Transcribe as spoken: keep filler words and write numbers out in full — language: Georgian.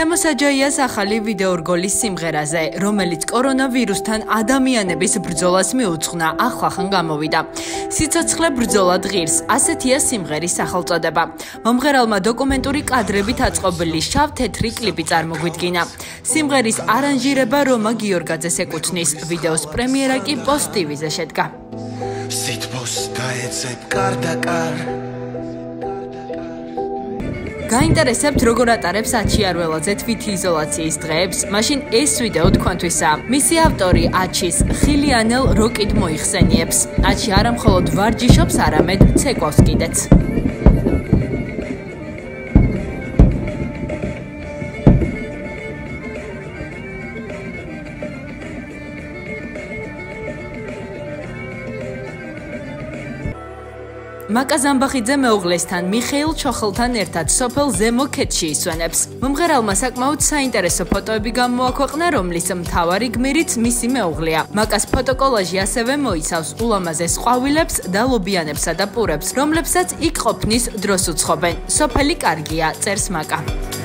Temasajoya Sakhali video orgolis simgheraze, romelit koronavirustan ადამიანების ბრძოლას მიუძღვნა ახლახან გამოვიდა. Სიცოცხლე ბრძოლად ღირს, ასეთია სიმღერის სახელწოდება. მომღერალმა დოკუმენტური კადრებით აწყობილი შავ თეთრი კლიპი წარმოგვიდგინა. სიმღერის არანჟირება რომა გიორგაძეს ეკუთვნის, ვიდეოს პრემიერა კი პოსტ ტი ვიზე შედგა. სითბოს დაეცებ კარდაკარ გაინტერესებთ როგორ ატარებს აჩი არველაძე თვით იზოლაციის დღეებს, მაშინ ეს ვიდეო თქვენთვისა. მისი ავტორი აჩის ხილიანელ როკით მოიხსენიებს. აჩი არა მხოლოდ ვარჯიშობს, არამედ ცეკვავს კიდეც. მაკა ზამბახიძე მეუღლესთან მიხეილ ჩოხელთან ერთად სოფელ ზემო ქედში ისვენებს. მომღერალმა საკმაოდ საინტერესო ფოტოები გამოაქვეყნა, რომლის მთავარი გმირიც მისი მეუღლეა. მაკას ფოტოკოლაჟი ასევე მოიცავს ულამაზეს ყვავილებს და ლობიანებსა და პურებს, რომლებსაც იქ ყოფნის დროს უცხობენ. სოფელი კარგია, წერს მაკა.